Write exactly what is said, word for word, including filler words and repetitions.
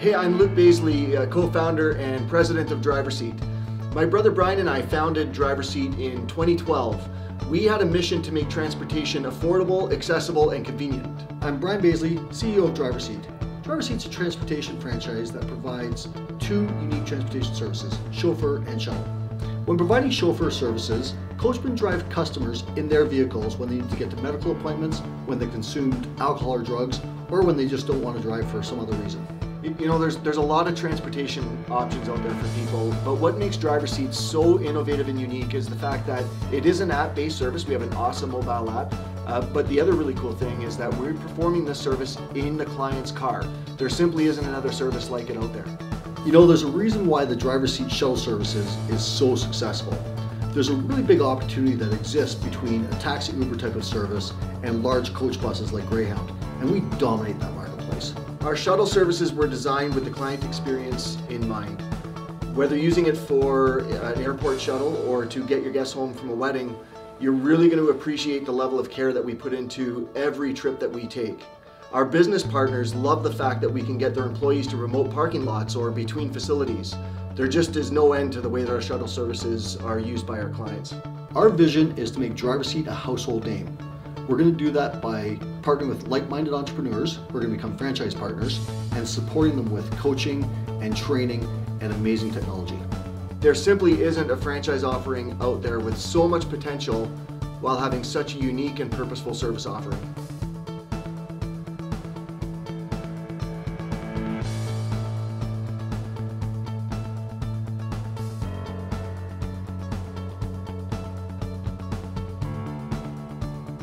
Hey, I'm Luke Baisley, uh, co-founder and president of Driverseat. My brother Brian and I founded Driverseat in twenty twelve. We had a mission to make transportation affordable, accessible, and convenient. I'm Brian Baisley, C E O of Driverseat. Driverseat's a transportation franchise that provides two unique transportation services, Chauffeur and Shuttle. When providing Chauffeur services, coachmen drive customers in their vehicles when they need to get to medical appointments, when they consumed alcohol or drugs, or when they just don't want to drive for some other reason. You know, there's, there's a lot of transportation options out there for people, but what makes Driverseat so innovative and unique is the fact that it is an app-based service. We have an awesome mobile app, uh, but the other really cool thing is that we're performing this service in the client's car. There simply isn't another service like it out there. You know, there's a reason why the Driverseat shuttle services is so successful. There's a really big opportunity that exists between a taxi Uber type of service and large coach buses like Greyhound, and we dominate that marketplace. Our shuttle services were designed with the client experience in mind. Whether using it for an airport shuttle or to get your guests home from a wedding, you're really going to appreciate the level of care that we put into every trip that we take. Our business partners love the fact that we can get their employees to remote parking lots or between facilities. There just is no end to the way that our shuttle services are used by our clients. Our vision is to make Driverseat a household name. We're going to do that by partnering with like-minded entrepreneurs. We're going to become franchise partners and supporting them with coaching and training and amazing technology. There simply isn't a franchise offering out there with so much potential while having such a unique and purposeful service offering.